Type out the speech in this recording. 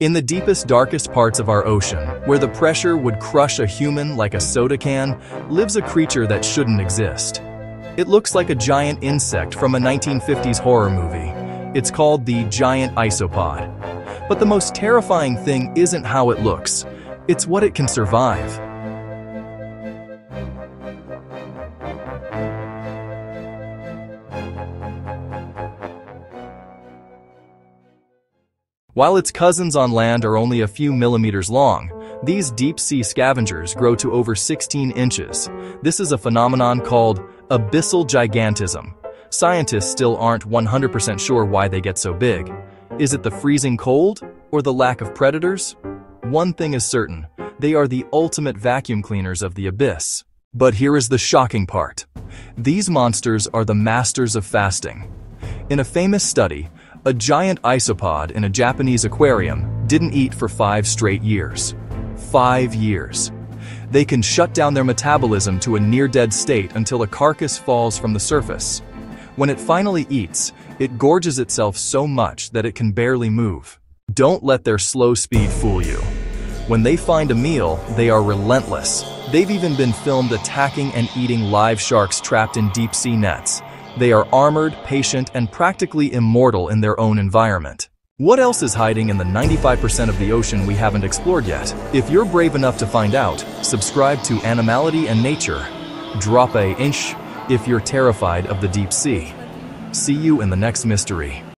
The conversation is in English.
In the deepest, darkest parts of our ocean, where the pressure would crush a human like a soda can, lives a creature that shouldn't exist. It looks like a giant insect from a 1950s horror movie. It's called the giant isopod. But the most terrifying thing isn't how it looks, it's what it can survive. While its cousins on land are only a few millimeters long, these deep-sea scavengers grow to over 16 inches. This is a phenomenon called abyssal gigantism. Scientists still aren't 100% sure why they get so big. Is it the freezing cold or the lack of predators? One thing is certain, they are the ultimate vacuum cleaners of the abyss. But here is the shocking part. These monsters are the masters of fasting. In a famous study, a giant isopod in a Japanese aquarium didn't eat for 5 straight years. 5 years. They can shut down their metabolism to a near-dead state until a carcass falls from the surface. When it finally eats, it gorges itself so much that it can barely move. Don't let their slow speed fool you. When they find a meal, they are relentless. They've even been filmed attacking and eating live sharks trapped in deep-sea nets. They are armored, patient, and practically immortal in their own environment. What else is hiding in the 95% of the ocean we haven't explored yet? If you're brave enough to find out, subscribe to Animality and Nature. Drop a inch if you're terrified of the deep sea. See you in the next mystery.